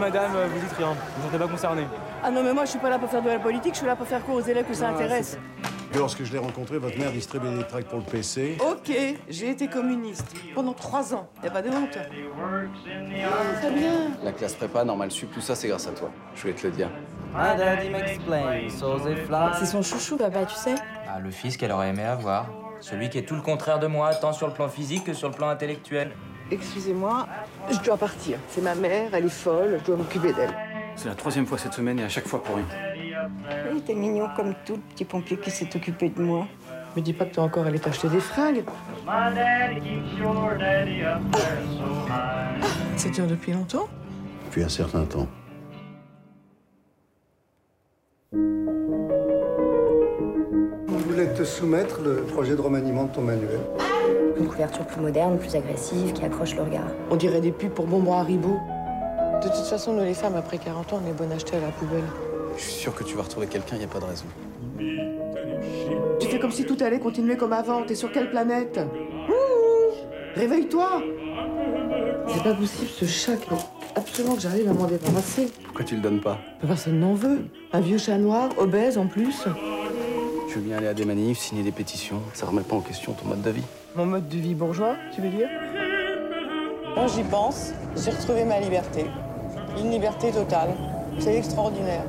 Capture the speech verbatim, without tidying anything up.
madame, vous dites rien. Vous ne vous sentez pas concernée. Ah non, mais moi, je suis pas là pour faire de la politique. Je suis là pour faire cours aux élèves que ça intéresse. Lorsque je l'ai rencontré, votre mère distribuait des tracts pour le P C. Ok, j'ai été communiste pendant trois ans. Y'a pas de honte. Très bien. La classe prépa, normal sup, tout ça, c'est grâce à toi. Je voulais te le dire. C'est son chouchou, papa, tu sais. Ah, le fils qu'elle aurait aimé avoir. Celui qui est tout le contraire de moi, tant sur le plan physique que sur le plan intellectuel. Excusez-moi, je dois partir. C'est ma mère, elle est folle, je dois m'occuper d'elle. C'est la troisième fois cette semaine et à chaque fois pour rien. Il était mignon comme tout, le petit pompier qui s'est occupé de moi. Me dis pas que t'as encore allé t'acheter des fringues. Ah, ça dure depuis longtemps? Depuis un certain temps. Je voulais te soumettre le projet de remaniement de ton manuel. Une couverture plus moderne, plus agressive, qui accroche le regard. On dirait des pubs pour bonbons Haribo. De toute façon, nous les femmes, après quarante ans, on est bonnes à jeter à la poubelle. Je suis sûr que tu vas retrouver quelqu'un, il n'y a pas de raison. Tu fais comme si tout allait continuer comme avant. T'es sur quelle planète? Mmh, réveille-toi. C'est pas possible, ce chat. Absolument que j'arrive à m'en débarrasser. Pourquoi tu le donnes pas? Personne n'en veut. Un vieux chat noir, obèse en plus. Je veux bien aller à des manifs, signer des pétitions. Ça remet pas en question ton mode de vie. Mon mode de vie bourgeois, tu veux dire? Quand j'y pense, j'ai retrouvé ma liberté. Une liberté totale. C'est extraordinaire.